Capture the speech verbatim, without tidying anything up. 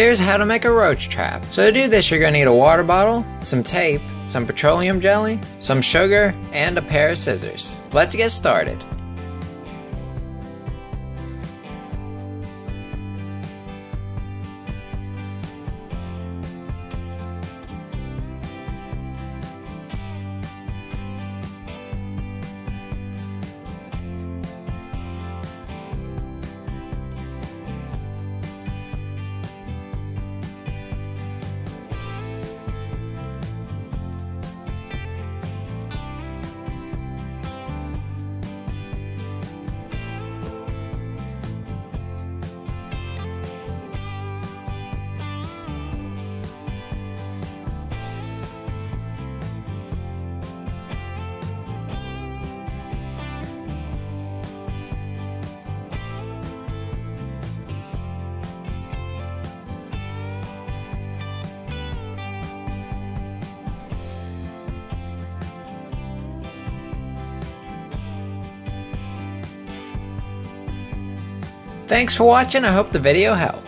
Here's how to make a roach trap. So to do this, you're going to need a water bottle, some tape, some petroleum jelly, some sugar, and a pair of scissors. Let's get started. Thanks for watching, I hope the video helped.